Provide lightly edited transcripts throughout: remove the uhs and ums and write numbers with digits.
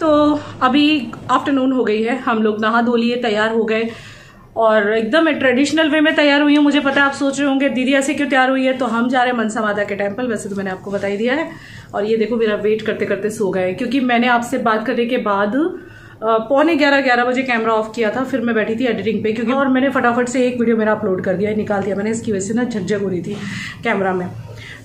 तो अभी आफ्टरनून हो गई है, हम लोग नहा धो लिए, तैयार हो गए और एकदम ट्रेडिशनल वे में तैयार हुई हूँ। मुझे पता है आप सोच रहे होंगे दीदी ऐसे क्यों तैयार हुई है, तो हम जा रहे हैं मनसा माता के टेम्पल। वैसे तो मैंने आपको बता ही दिया है। और ये देखो मेरा वेट करते करते सो गए, क्योंकि मैंने आपसे बात करने के बाद 11:15 बजे कैमरा ऑफ किया था, फिर मैं बैठी थी एडिटिंग पे क्योंकि, और मैंने फटाफट से एक वीडियो मेरा अपलोड कर दिया, निकाल दिया मैंने, इसकी वजह से ना झकझक हो रही थी कैमरा में।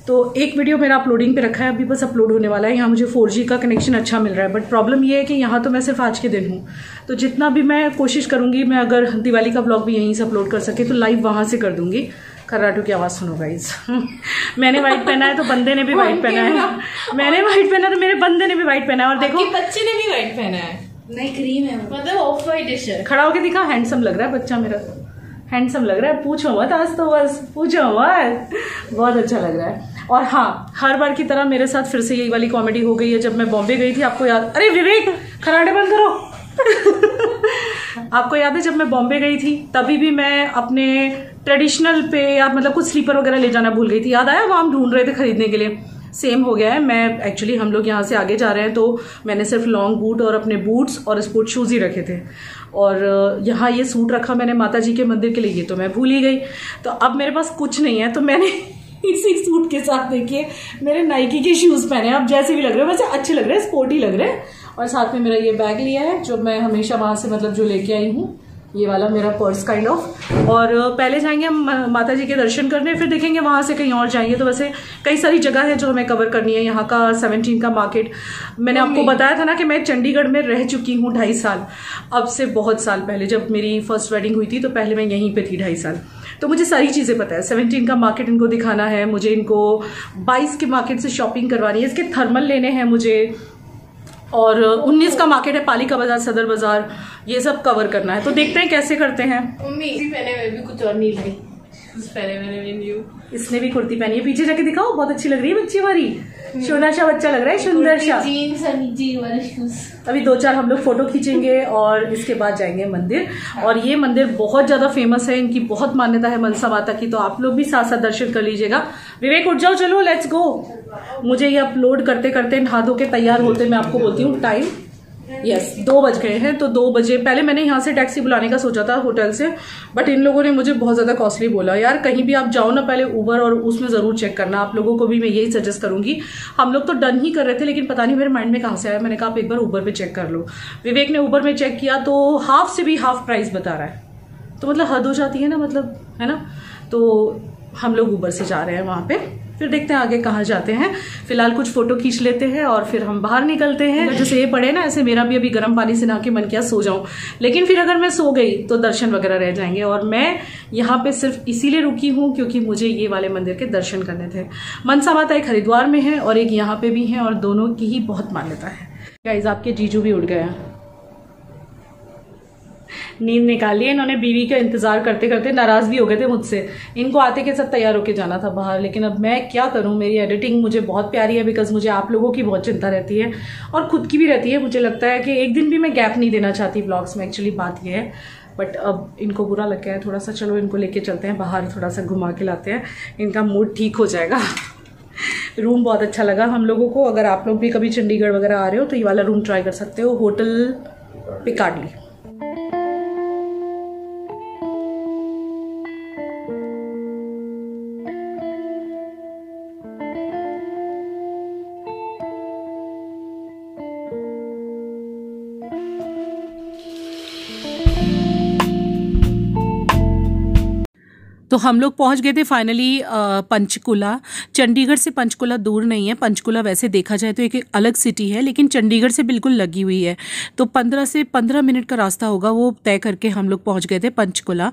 तो एक वीडियो मेरा अपलोडिंग पे रखा है, अभी बस अपलोड होने वाला है। यहाँ मुझे 4G का कनेक्शन अच्छा मिल रहा है, बट प्रॉब्लम ये है कि यहाँ तो मैं सिर्फ आज के दिन हूँ, तो जितना भी मैं कोशिश करूँगी, मैं अगर दिवाली का ब्लॉग भी यहीं से अपलोड कर सके तो लाइव वहाँ से कर दूँगी। खर्राटों की आवाज़ सुनो गाइज। मैंने व्हाइट पहना है तो बंदे ने भी व्हाइट पहना है, मैंने व्हाइट पहना तो मेरे बंदे ने भी व्हाइट पहना है, और देखो बच्चे ने भी व्हाइट पहना है, नहीं क्रीम है, मतलब ऑफ वाइट है। खड़ा होके दिखा, हैंडसम लग रहा है बच्चा मेरा, हैंडसम लग रहा है, पूछो मत, आज तो बस पूछो मत, बहुत अच्छा लग रहा है। और हाँ, हर बार की तरह मेरे साथ फिर से यही वाली कॉमेडी हो गई है। जब मैं बॉम्बे गई थी, आपको याद, अरे विवेक खराटे बंद करो आपको याद है जब मैं बॉम्बे गई थी तभी भी मैं अपने ट्रेडिशनल पे या मतलब कुछ स्लीपर वगैरह ले जाना भूल गई थी, याद आया? वो हम ढूंढ रहे थे खरीदने के लिए। सेम हो गया है, मैं एक्चुअली हम लोग यहाँ से आगे जा रहे हैं तो मैंने सिर्फ लॉन्ग बूट और अपने बूट्स और स्पोर्ट शूज़ ही रखे थे, और यहाँ ये सूट रखा मैंने माताजी के मंदिर के लिए, ये तो मैं भूल ही गई। तो अब मेरे पास कुछ नहीं है, तो मैंने इसी सूट के साथ देखिए मेरे नाइकी के शूज़ पहने। अब जैसे भी लग रहे हैं वैसे अच्छे लग रहे हैं, स्पोर्टी लग रहे हैं। और साथ में मेरा ये बैग लिया है जो मैं हमेशा वहाँ से मतलब जो लेके आई हूँ, ये वाला मेरा पर्स काइंड ऑफ। और पहले जाएंगे हम माता जी के दर्शन करने, फिर देखेंगे वहाँ से कहीं और जाएंगे। तो वैसे कई सारी जगह है जो हमें कवर करनी है। यहाँ का 17 का मार्केट, मैंने आपको बताया था ना कि मैं चंडीगढ़ में रह चुकी हूँ 2.5 साल, अब से बहुत साल पहले जब मेरी फर्स्ट वेडिंग हुई थी तो पहले मैं यहीं पर थी 2.5 साल, तो मुझे सारी चीज़ें पता है। 17 का मार्केट इनको दिखाना है, मुझे इनको 22 के मार्केट से शॉपिंग करवानी है, इसके थर्मल लेने हैं मुझे, और 19 का मार्केट है पालिका बाजार, सदर बाजार, ये सब कवर करना है। तो देखते हैं कैसे करते हैं। मम्मी इसी पहने हुए भी कुछ और नहीं लाई, इस पहने मैंने भी न्यू, इसने भी कुर्ती पहनी है, पीछे जाके दिखाओ, बहुत अच्छी लग रही है बच्ची हमारी, सोना सा बच्चा लग रहा है, सुंदर सा। जीन्स और नीचे वाले शूज, अभी 2-4 हम लोग फोटो खींचेंगे और इसके बाद जाएंगे मंदिर। और ये मंदिर बहुत ज्यादा फेमस है, इनकी बहुत मान्यता है मनसा माता की, तो आप लोग भी साथ साथ दर्शन कर लीजिएगा। विवेक उठ जाओ, चलो लेट्स गो। मुझे ये अपलोड करते करते नहा धो के तैयार होते मैं आपको बोलती हूँ टाइम, यस 2 बज गए हैं। तो 2 बजे पहले मैंने यहाँ से टैक्सी बुलाने का सोचा था होटल से, बट इन लोगों ने मुझे बहुत ज़्यादा कॉस्टली बोला। यार कहीं भी आप जाओ ना पहले ऊबर और उसमें ज़रूर चेक करना, आप लोगों को भी मैं यही सजेस्ट करूँगी। हम लोग तो डन ही कर रहे थे, लेकिन पता नहीं मेरे माइंड में कहाँ से आया, मैंने कहा आप एक बार ऊबर पर चेक कर लो। विवेक ने ऊबर में चेक किया तो हाफ से भी हाफ प्राइस बता रहा है, तो मतलब हद हो जाती है ना, मतलब है ना। तो हम लोग ऊबर से जा रहे हैं वहाँ पर, फिर देखते हैं आगे कहाँ जाते हैं। फिलहाल कुछ फोटो खींच लेते हैं और फिर हम बाहर निकलते हैं। जैसे ये पड़े ना ऐसे, मेरा भी अभी गर्म पानी से नहा के मन किया सो जाऊं, लेकिन फिर अगर मैं सो गई तो दर्शन वगैरह रह जाएंगे। और मैं यहाँ पे सिर्फ इसीलिए रुकी हूँ क्योंकि मुझे ये वाले मंदिर के दर्शन करने थे। मनसा माता एक हरिद्वार में है और एक यहाँ पे भी है, और दोनों की ही बहुत मान्यता है। गाइस आपके जीजू भी उठ गया, नींद निकाल ली है इन्होंने, बीवी का इंतजार करते करते। नाराज भी हो गए थे मुझसे, इनको आते के साथ तैयार होके जाना था बाहर, लेकिन अब मैं क्या करूं। मेरी एडिटिंग मुझे बहुत प्यारी है, बिकॉज मुझे आप लोगों की बहुत चिंता रहती है और खुद की भी रहती है। मुझे लगता है कि एक दिन भी मैं गैप नहीं देना चाहती ब्लॉग्स में, एक्चुअली बात यह है, बट अब इनको बुरा लग गया है थोड़ा सा। चलो इनको लेके चलते हैं बाहर, थोड़ा सा घुमा के लाते हैं, इनका मूड ठीक हो जाएगा। रूम बहुत अच्छा लगा हम लोगों को, अगर आप लोग भी कभी चंडीगढ़ वगैरह आ रहे हो तो ये वाला रूम ट्राई कर सकते हो, होटल पिकाडली। तो हम लोग पहुंच गए थे फाइनली पंचकुला। चंडीगढ़ से पंचकुला दूर नहीं है, पंचकुला वैसे देखा जाए तो एक अलग सिटी है, लेकिन चंडीगढ़ से बिल्कुल लगी हुई है, तो 15 से 15 मिनट का रास्ता होगा, वो तय करके हम लोग पहुंच गए थे पंचकुला।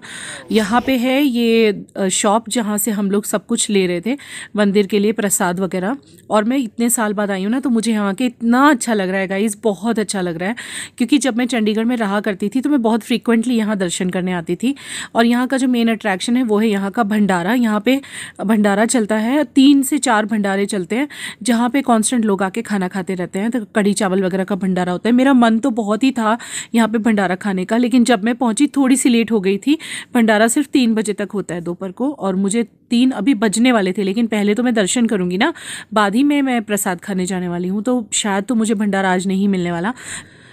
यहाँ पे है ये शॉप जहाँ से हम लोग सब कुछ ले रहे थे मंदिर के लिए, प्रसाद वगैरह। और मैं इतने साल बाद आई हूँ ना, तो मुझे यहाँ के इतना अच्छा लग रहा है गाइज़, बहुत अच्छा लग रहा है, क्योंकि जब मैं चंडीगढ़ में रहा करती थी तो मैं बहुत फ्रीक्वेंटली यहाँ दर्शन करने आती थी। और यहाँ का जो मेन अट्रैक्शन है वो है यहाँ का भंडारा, यहाँ पे भंडारा चलता है, 3 से 4 भंडारे चलते हैं जहाँ पे कांस्टेंट लोग आके खाना खाते रहते हैं, तो कढ़ी चावल वगैरह का भंडारा होता है। मेरा मन तो बहुत ही था यहाँ पे भंडारा खाने का, लेकिन जब मैं पहुँची थोड़ी सी लेट हो गई थी। भंडारा सिर्फ 3 बजे तक होता है दोपहर को, और मुझे 3 अभी बजने वाले थे, लेकिन पहले तो मैं दर्शन करूँगी ना, बाद ही मैं प्रसाद खाने जाने वाली हूँ, तो शायद तो मुझे भंडारा आज नहीं मिलने वाला।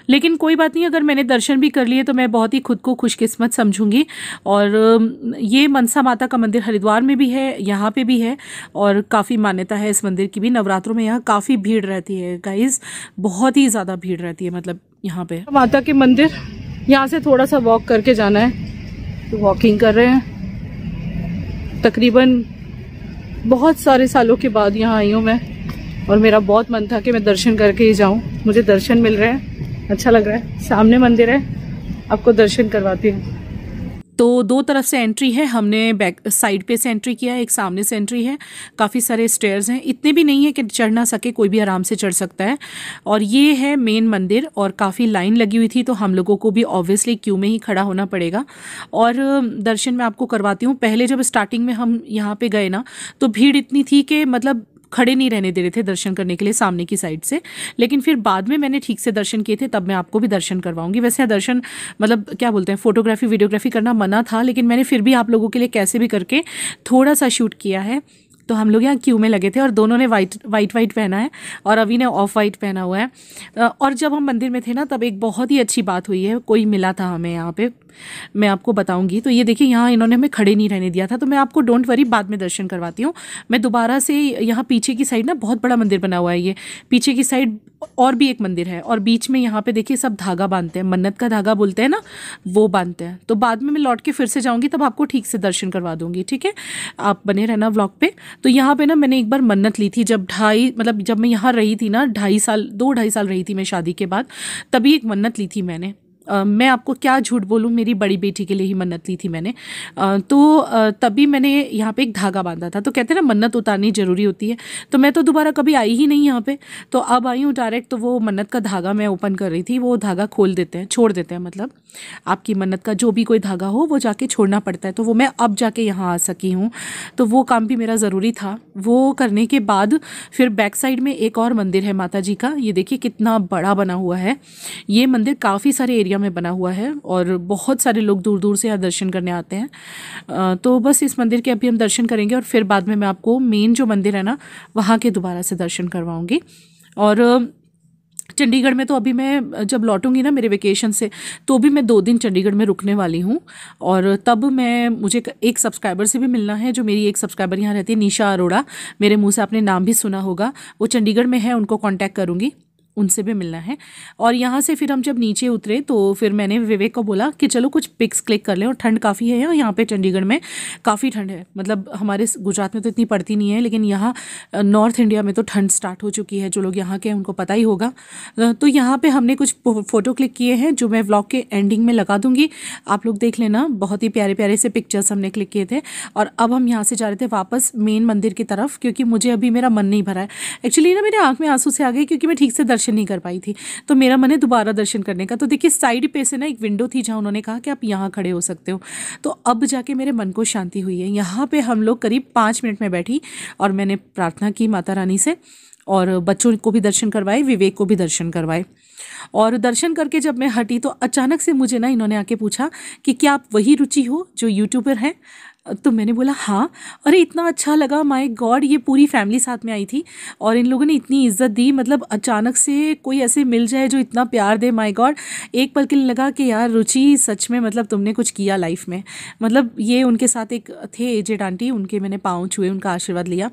लेकिन कोई बात नहीं, अगर मैंने दर्शन भी कर लिए तो मैं बहुत ही खुद को खुशकिस्मत समझूंगी। और ये मनसा माता का मंदिर हरिद्वार में भी है, यहाँ पे भी है, और काफ़ी मान्यता है इस मंदिर की भी। नवरात्रों में यहाँ काफ़ी भीड़ रहती है गाइस, बहुत ही ज़्यादा भीड़ रहती है। मतलब यहाँ पे माता के मंदिर, यहाँ से थोड़ा सा वॉक करके जाना है, तो वॉकिंग कर रहे हैं। तकरीबन बहुत सारे सालों के बाद यहाँ आई हूँ मैं, और मेरा बहुत मन था कि मैं दर्शन करके ही जाऊँ। मुझे दर्शन मिल रहे हैं, अच्छा लग रहा है। सामने मंदिर है, आपको दर्शन करवाती हूँ। तो 2 तरफ से एंट्री है, हमने बैक साइड पे से एंट्री किया है, एक सामने से एंट्री है। काफ़ी सारे स्टेयर्स हैं, इतने भी नहीं है कि चढ़ ना सके, कोई भी आराम से चढ़ सकता है। और ये है मेन मंदिर, और काफ़ी लाइन लगी हुई थी, तो हम लोगों को भी ऑब्वियसली क्यू में ही खड़ा होना पड़ेगा। और दर्शन मैं आपको करवाती हूँ। पहले जब स्टार्टिंग में हम यहाँ पर गए ना, तो भीड़ इतनी थी कि मतलब खड़े नहीं रहने दे रहे थे दर्शन करने के लिए सामने की साइड से, लेकिन फिर बाद में मैंने ठीक से दर्शन किए थे, तब मैं आपको भी दर्शन करवाऊंगी। वैसे दर्शन मतलब क्या बोलते हैं, फोटोग्राफी वीडियोग्राफी करना मना था, लेकिन मैंने फिर भी आप लोगों के लिए कैसे भी करके थोड़ा सा शूट किया है। तो हम लोग यहाँ क्यू में लगे थे, और दोनों ने वाइट पहना है, और अभी ने ऑफ वाइट पहना हुआ है। और जब हम मंदिर में थे ना, तब एक बहुत ही अच्छी बात हुई है, कोई मिला था हमें यहाँ पे, मैं आपको बताऊंगी। तो ये देखिए, यहाँ इन्होंने हमें खड़े नहीं रहने दिया था, तो मैं आपको डोंट वरी बाद में दर्शन करवाती हूँ। मैं दोबारा से यहाँ पीछे की साइड ना, बहुत बड़ा मंदिर बना हुआ है, ये पीछे की साइड और भी एक मंदिर है, और बीच में यहाँ पे देखिए सब धागा बांधते हैं, मन्नत का धागा बोलते हैं ना, वो बांधते हैं। तो बाद में मैं लौट के फिर से जाऊँगी, तब आपको ठीक से दर्शन करवा दूँगी, ठीक है? आप बने रहना व्लॉग पे। तो यहाँ पे ना मैंने एक बार मन्नत ली थी, जब जब मैं यहाँ रही थी ना, 2-2.5 साल रही थी मैं शादी के बाद, तभी एक मन्नत ली थी मैंने। मैं आपको क्या झूठ बोलूँ, मेरी बड़ी बेटी के लिए ही मन्नत ली थी मैंने। तो तभी मैंने यहाँ पे एक धागा बांधा था। तो कहते हैं ना, मन्नत उतारनी ज़रूरी होती है, तो मैं तो दोबारा कभी आई ही नहीं यहाँ पे, तो अब आई हूँ डायरेक्ट। तो वो मन्नत का धागा मैं ओपन कर रही थी, वो धागा खोल देते हैं, छोड़ देते हैं, मतलब आपकी मन्नत का जो भी कोई धागा हो वो जाके छोड़ना पड़ता है। तो वो मैं अब जाके यहाँ आ सकी हूँ, तो वो काम भी मेरा ज़रूरी था। वो करने के बाद फिर बैक साइड में एक और मंदिर है माता जी का, ये देखिए कितना बड़ा बना हुआ है। ये मंदिर काफ़ी सारे एरिया में बना हुआ है, और बहुत सारे लोग दूर दूर से यहाँ दर्शन करने आते हैं। तो बस इस मंदिर के अभी हम दर्शन करेंगे, और फिर बाद में मैं आपको मेन जो मंदिर है ना, वहाँ के दोबारा से दर्शन करवाऊँगी। और चंडीगढ़ में तो अभी मैं जब लौटूंगी ना मेरे वेकेशन से, तो भी मैं 2 दिन चंडीगढ़ में रुकने वाली हूँ, और तब मैं मुझे एक सब्सक्राइबर से भी मिलना है, जो मेरी एक सब्सक्राइबर यहाँ रहती है, निशा अरोड़ा, मेरे मुँह से आपने नाम भी सुना होगा, वो चंडीगढ़ में है, उनको कॉन्टैक्ट करूँगी, उनसे भी मिलना है। और यहाँ से फिर हम जब नीचे उतरे, तो फिर मैंने विवेक को बोला कि चलो कुछ पिक्स क्लिक कर लें, और ठंड काफ़ी है यहाँ पे चंडीगढ़ में, काफ़ी ठंड है। मतलब हमारे गुजरात में तो इतनी पड़ती नहीं है, लेकिन यहाँ नॉर्थ इंडिया में तो ठंड स्टार्ट हो चुकी है, जो लोग यहाँ के हैं उनको पता ही होगा। तो यहाँ पर हमने कुछ फ़ोटो क्लिक किए हैं, जो मैं व्लॉग के एंडिंग में लगा दूँगी, आप लोग देख लेना। बहुत ही प्यारे प्यारे से पिक्चर्स हमने क्लिक किए थे। और अब हम यहाँ से जा रहे थे वापस मेन मंदिर की तरफ, क्योंकि मुझे अभी मेरा मन नहीं भरा है एक्चुअली ना, मेरे आँख में आंसू से आ गए, क्योंकि मैं ठीक से नहीं कर पाई थी, तो मेरा मन है दोबारा दर्शन करने का। तो देखिए साइड पे से ना एक विंडो थी, जहां उन्होंने कहा कि आप यहां खड़े हो सकते हो, तो अब जाके मेरे मन को शांति हुई है। यहां पे हम लोग करीब 5 मिनट में बैठी, और मैंने प्रार्थना की माता रानी से, और बच्चों को भी दर्शन करवाए, विवेक को भी दर्शन करवाए। और दर्शन करके जब मैं हटी, तो अचानक से मुझे ना इन्होंने आके पूछा कि क्या आप वही रुचि हो जो यूट्यूबर हैं? तो मैंने बोला हाँ। अरे इतना अच्छा लगा, माय गॉड, ये पूरी फैमिली साथ में आई थी, और इन लोगों ने इतनी इज्जत दी, मतलब अचानक से कोई ऐसे मिल जाए जो इतना प्यार दे, माय गॉड। एक पल के लिए लगा कि यार रुचि, सच में मतलब तुमने कुछ किया लाइफ में। मतलब ये उनके साथ एक थे एजेड आंटी, उनके मैंने पाँव छुए, उनका आशीर्वाद लिया।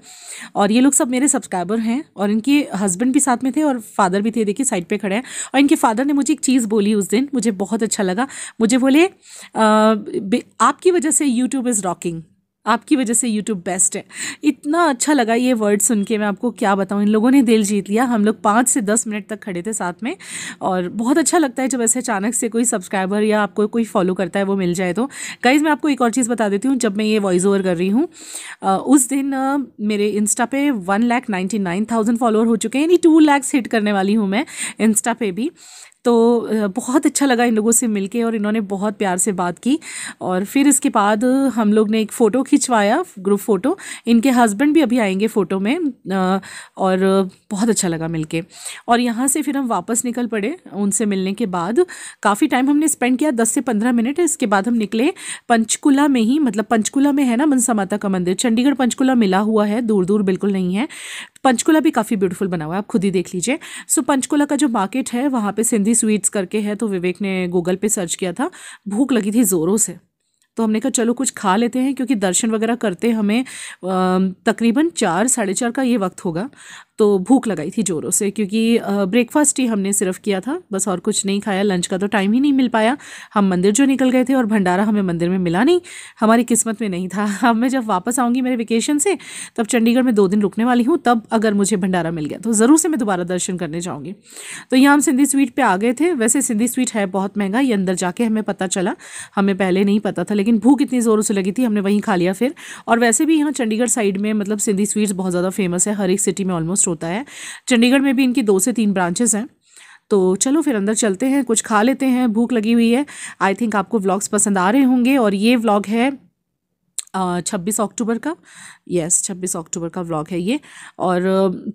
और ये लोग सब मेरे सब्सक्राइबर हैं, और इनके हस्बैंड भी साथ में थे, और फादर भी थे, देखिए साइड पर खड़े हैं। और इनके फादर ने मुझे एक चीज़ बोली उस दिन, मुझे बहुत अच्छा लगा, मुझे बोले आपकी वजह से यूट्यूब इज़ रॉक, आपकी वजह से YouTube बेस्ट है। इतना अच्छा लगा ये वर्ड सुन के, मैं आपको क्या बताऊँ, इन लोगों ने दिल जीत लिया। हम लोग 5 से 10 मिनट तक खड़े थे साथ में, और बहुत अच्छा लगता है जब ऐसे अचानक से कोई सब्सक्राइबर या आपको कोई फॉलो करता है वो मिल जाए। तो गाइज़ मैं आपको एक और चीज़ बता देती हूँ, जब मैं ये वॉइस ओवर कर रही हूँ, उस दिन मेरे इंस्टा पे 1,99,000 फॉलोअर हो चुके हैं, यानी 2 लाख हिट करने वाली हूँ मैं इंस्टा पे भी। तो बहुत अच्छा लगा इन लोगों से मिलके और इन्होंने बहुत प्यार से बात की। और फिर इसके बाद हम लोग ने एक फ़ोटो खिंचवाया, ग्रुप फ़ोटो। इनके हस्बैंड भी अभी आएंगे फ़ोटो में और बहुत अच्छा लगा मिलके। और यहाँ से फिर हम वापस निकल पड़े उनसे मिलने के बाद। काफ़ी टाइम हमने स्पेंड किया, 10 से 15 मिनट। इसके बाद हम निकले पंचकुला में ही, मतलब पंचकुला में है ना मनसा माता का मंदिर। चंडीगढ़ पंचकुला मिला हुआ है, दूर दूर बिल्कुल नहीं है। पंचकुला भी काफ़ी ब्यूटीफुल बना हुआ है, आप खुद ही देख लीजिए। सो पंचकुला का जो मार्केट है वहाँ पे सिंधी स्वीट्स करके है, तो विवेक ने गूगल पे सर्च किया था। भूख लगी थी ज़ोरों से, तो हमने कहा चलो कुछ खा लेते हैं, क्योंकि दर्शन वगैरह करते हमें तकरीबन 4, साढ़े 4 का ये वक्त होगा। तो भूख लगाई थी ज़ोरों से, क्योंकि ब्रेकफास्ट ही हमने सिर्फ किया था बस, और कुछ नहीं खाया। लंच का तो टाइम ही नहीं मिल पाया, हम मंदिर जो निकल गए थे, और भंडारा हमें मंदिर में मिला नहीं, हमारी किस्मत में नहीं था। अब मैं जब वापस आऊँगी मेरे वेकेशन से, तब चंडीगढ़ में 2 दिन रुकने वाली हूँ, तब अगर मुझे भंडारा मिल गया तो ज़रूर से मैं दोबारा दर्शन करने जाऊँगी। तो यहाँ हम सिंधी स्वीट पर आ गए थे। वैसे सिंधी स्वीट है बहुत महंगा, ये अंदर जाके हमें पता चला, हमें पहले नहीं पता था, लेकिन भूख इतनी ज़ोरों से लगी थी हमने वहीं खा लिया फिर। और वैसे भी यहाँ चंडीगढ़ साइड में मतलब सिंधी स्वीट्स बहुत ज़्यादा फेमस है, हर एक सिटी में ऑलमोस्ट होता है। चंडीगढ़ में भी इनकी 2 से 3 ब्रांचेस हैं। तो चलो फिर अंदर चलते हैं, कुछ खा लेते हैं, भूख लगी हुई है। आई थिंक आपको व्लॉग्स पसंद आ रहे होंगे। और ये व्लॉग है 26 अक्टूबर का, यस 26 अक्टूबर का व्लॉग है ये। और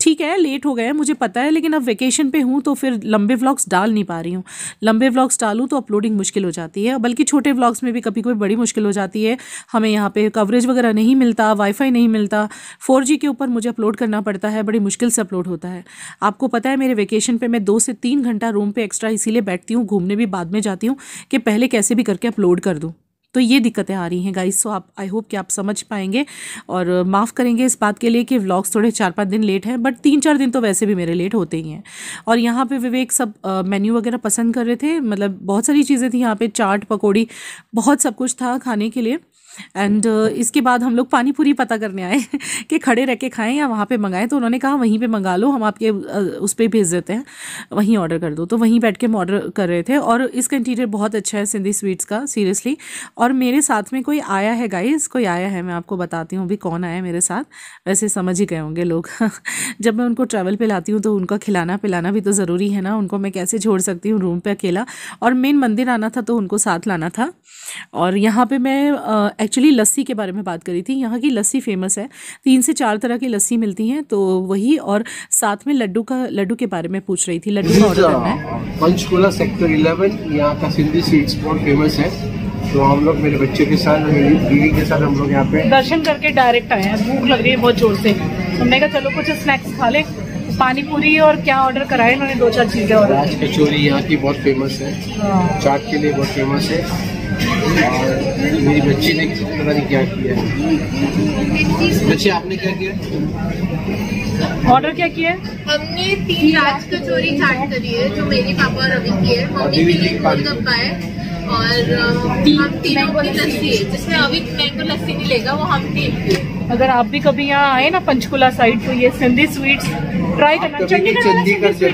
ठीक है, लेट हो गया है मुझे पता है, लेकिन अब वेकेशन पे हूँ तो फिर लंबे व्लॉग्स डाल नहीं पा रही हूँ। लंबे व्लॉग्स डालूँ तो अपलोडिंग मुश्किल हो जाती है, बल्कि छोटे व्लॉग्स में भी कभी कोई बड़ी मुश्किल हो जाती है। हमें यहाँ पे कवरेज वगैरह नहीं मिलता, वाईफाई नहीं मिलता, 4G के ऊपर मुझे अपलोड करना पड़ता है, बड़ी मुश्किल से अपलोड होता है। आपको पता है मेरे वेकेशन पर मैं 2 से 3 घंटा रूम पर एक्स्ट्रा इसीलिए बैठती हूँ, घूमने भी बाद में जाती हूँ कि पहले कैसे भी करके अपलोड कर दूँ। तो ये दिक्कतें आ रही हैं गाइस। सो आप आई होप कि आप समझ पाएंगे और माफ़ करेंगे इस बात के लिए कि व्लॉग्स थोड़े 4-5 दिन लेट हैं, बट 3-4 दिन तो वैसे भी मेरे लेट होते ही हैं। और यहाँ पे विवेक सब मेन्यू वगैरह पसंद कर रहे थे, मतलब बहुत सारी चीज़ें थी यहाँ पे, चाट पकौड़ी बहुत सब कुछ था खाने के लिए। एंड इसके बाद हम लोग पानी पूरी पता करने आए कि खड़े रह के खाएँ या वहाँ पे मंगाएं। तो उन्होंने कहा वहीं पे मंगा लो, हम आपके उस पर भेज देते हैं, वहीं ऑर्डर कर दो। तो वहीं बैठ के हम ऑर्डर कर रहे थे। और इसका इंटीरियर बहुत अच्छा है सिंधी स्वीट्स का, सीरियसली। और मेरे साथ में कोई आया है गाइस, कोई आया है, मैं आपको बताती हूँ अभी कौन आया मेरे साथ। वैसे समझ ही गए होंगे लोग जब मैं उनको ट्रैवल पे लाती हूँ तो उनका खिलाना पिलाना भी तो ज़रूरी है ना, उनको मैं कैसे छोड़ सकती हूँ रूम पर अकेला। और मेन मंदिर आना था तो उनको साथ लाना था। और यहाँ पर मैं एक्चुअली लस्सी के बारे में बात करी थी। यहाँ की लस्सी फेमस है, 3 से 4 तरह की लस्सी मिलती हैं, तो वही। और साथ में लड्डू के बारे में पूछ रही थी, लड्डू का ऑर्डर करना है। पंचकुला सेक्टर 11 यहाँ का सिंधी स्वीट्स बहुत फेमस है। तो हम लोग मेरे बच्चे के साथ, मेरी बीवी के साथ हम लोग यहाँ पे दर्शन करके डायरेक्ट आए हैं। भूख लग रही है बहुत जोर से, हमने कहा चलो कुछ स्नैक्स खा ले। पानी पूरी और क्या ऑर्डर कराए उन्होंने, 2-4 चीज़ें। और राज कचौरी यहाँ की बहुत फेमस है, चाट के लिए बहुत फेमस है। और मेरी बच्ची ने पता नहीं क्या किया है। बच्चे आपने क्या किया, ऑर्डर क्या किया है? हमने 3 राज कचौरी चाट करी है जो मेरे पापा और रवि की है। हमने पीली गोलगप्पा है और हम 3 की लस्सी है, जिसमें अभी मैंगो लस्सी नहीं लेगा वो हम 3। अगर आप भी कभी यहाँ आए ना पंचकुला साइड तो ये सिंधी स्वीट्स ट्राई करना। चंडीगढ़ जब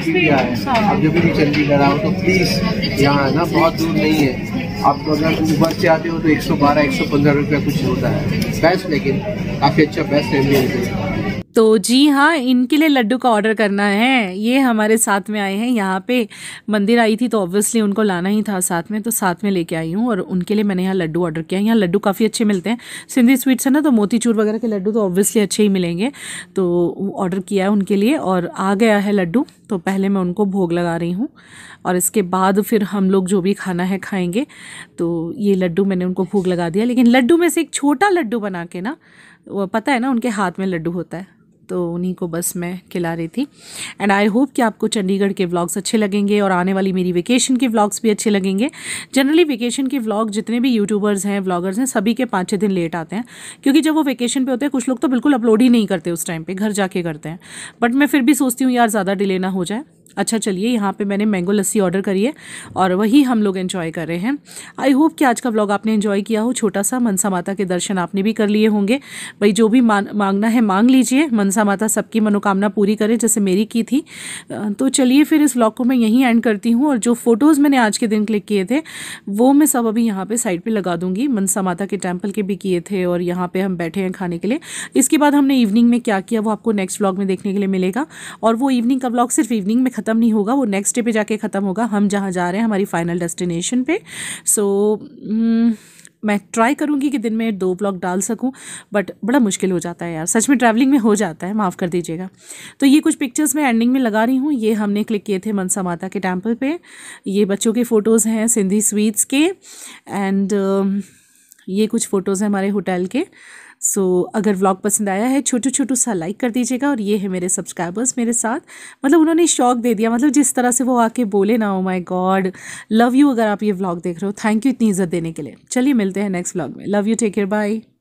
भी चंडीगढ़ आओ तो प्लीज़ यहाँ आना, बहुत दूर नहीं है। आप अगर ऊबर से आते हो तो 112-115 रुपया कुछ होता है, बेस्ट, लेकिन काफ़ी अच्छा बेस्ट है। तो जी हाँ, इनके लिए लड्डू का ऑर्डर करना है। ये हमारे साथ में आए हैं, यहाँ पे मंदिर आई थी तो ऑब्वियसली उनको लाना ही था साथ में, तो साथ में लेके आई हूँ। और उनके लिए मैंने यहाँ लड्डू ऑर्डर किया। यहाँ लड्डू काफ़ी अच्छे मिलते हैं, सिंधी स्वीट्स है ना, तो मोतीचूर वगैरह के लड्डू तो ऑब्वियसली अच्छे ही मिलेंगे। तो ऑर्डर किया है उनके लिए और आ गया है लड्डू। तो पहले मैं उनको भोग लगा रही हूँ और इसके बाद फिर हम लोग जो भी खाना है खाएँगे। तो ये लड्डू मैंने उनको भोग लगा दिया, लेकिन लड्डू में से एक छोटा लड्डू बना के ना, वो पता है ना उनके हाथ में लड्डू होता है, तो उन्हीं को बस मैं खिला रही थी। एंड आई होप कि आपको चंडीगढ़ के व्लॉग्स अच्छे लगेंगे और आने वाली मेरी वेकेशन के व्लॉग्स भी अच्छे लगेंगे। जनरली वेकेशन के व्लॉग जितने भी यूट्यूबर्स हैं, व्लॉगर्स हैं, सभी के 5-6 दिन लेट आते हैं, क्योंकि जब वो वेकेशन पे होते हैं कुछ लोग तो बिल्कुल अपलोड ही नहीं करते, उस टाइम पर घर जाके करते हैं। बट मैं फिर भी सोचती हूँ यार ज़्यादा डिले ना हो जाए। अच्छा चलिए, यहाँ पे मैंने मैंगो लस्सी ऑर्डर करी है और वही हम लोग एंजॉय कर रहे हैं। आई होप कि आज का व्लॉग आपने एंजॉय किया हो। छोटा सा मनसा माता के दर्शन आपने भी कर लिए होंगे। भाई जो भी मांगना है मांग लीजिए, मनसा माता सबकी मनोकामना पूरी करे जैसे मेरी की थी। तो चलिए फिर इस व्लॉग को मैं यहीं एंड करती हूँ। और जो फ़ोटोज़ मैंने आज के दिन क्लिक किए थे वो मैं सब अभी यहाँ पर साइड पर लगा दूँगी। मनसा माता के टेम्पल के भी किए थे और यहाँ पर हम बैठे हैं खाने के लिए। इसके बाद हमने इवनिंग में क्या किया वो आपको नेक्स्ट व्लॉग में देखने के लिए मिलेगा। और वो इवनिंग का व्लॉग सिर्फ इवनिंग में ख़त्म नहीं होगा, वो नेक्स्ट डे पे जाके ख़त्म होगा, हम जहाँ जा रहे हैं हमारी फ़ाइनल डेस्टिनेशन पे। सो मैं ट्राई करूँगी कि दिन में 2 ब्लॉग डाल सकूँ, बट बड़ा मुश्किल हो जाता है यार, सच में ट्रैवलिंग में हो जाता है, माफ़ कर दीजिएगा। तो ये कुछ पिक्चर्स मैं एंडिंग में लगा रही हूँ। ये हमने क्लिक किए थे मनसा माता के टेम्पल पे, ये बच्चों के फ़ोटोज़ हैं सिंधी स्वीट्स के, एंड ये कुछ फ़ोटोज़ हैं हमारे होटल के। सो अगर व्लॉग पसंद आया है छोटू छोटू सा लाइक कर दीजिएगा। और ये है मेरे सब्सक्राइबर्स मेरे साथ, मतलब उन्होंने शौक दे दिया, मतलब जिस तरह से वो आके बोले ना, oh my God love you. अगर आप ये व्लॉग देख रहे हो, थैंक यू इतनी इज़्ज़त देने के लिए। चलिए मिलते हैं नेक्स्ट व्लॉग में। Love you, take care, bye.